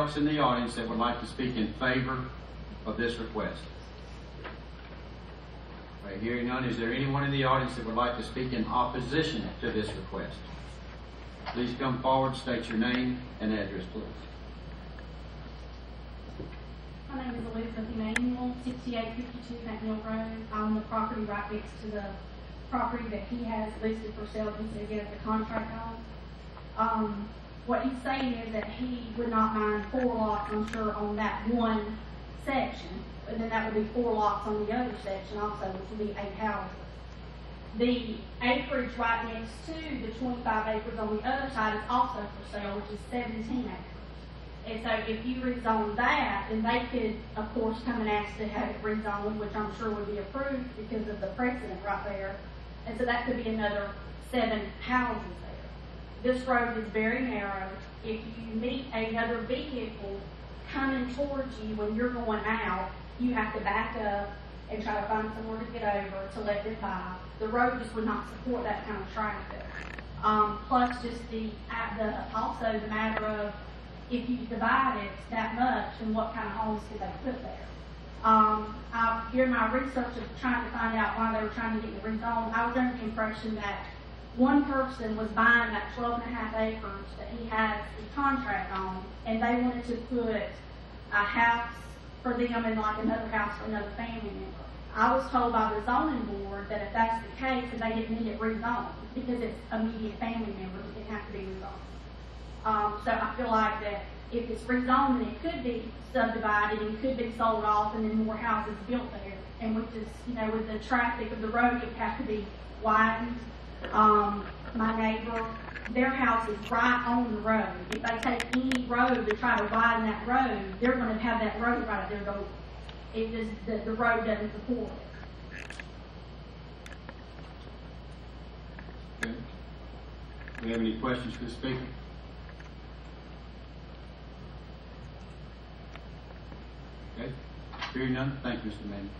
else in the audience that would like to speak in favor of this request? Right, hearing none, is there anyone in the audience that would like to speak in opposition to this request? Please come forward, state your name and address, please. My name is Elizabeth Emanuel, 6852 McNeil Road. I'm the property right next to the property that he has listed for sale instead of getting the contract on. What he's saying is that he would not mind 4 lots, I'm sure, on that one section, and then that would be 4 lots on the other section also, which would be 8 houses. The acreage right next to the 25 acres on the other side is also for sale, which is 17 acres. And so if you rezone that, then they could, of course, come and ask to have it rezoned, which I'm sure would be approved because of the precedent right there. And so that could be another 7 houses there. This road is very narrow. If you meet another vehicle coming towards you when you're going out, you have to back up and try to find somewhere to get over to let them by. The road just would not support that kind of traffic. Plus just also the matter of, if you divide it that much, and what kind of homes could they put there? I during my research of trying to find out why they were trying to get the rezone, I was under the impression that one person was buying that 12 and a half acres that he has a contract on, and they wanted to put a house for them and like another house for another family member. I was told by the zoning board that if that's the case, that they didn't need it rezoned because it's immediate family members, it didn't have to be rezoned. So I feel like that if it's rezoned, then it could be subdivided and could be sold off and then more houses built there. And with this, you know, with the traffic of the road, it would have to be widened. My neighbor, their house is right on the road. If they take any road to try to widen that road, they're going to have that road right at their door. It just, the road doesn't support it. Okay. Do we have any questions for the speaker? Hearing none, thank you, Mr. Manning.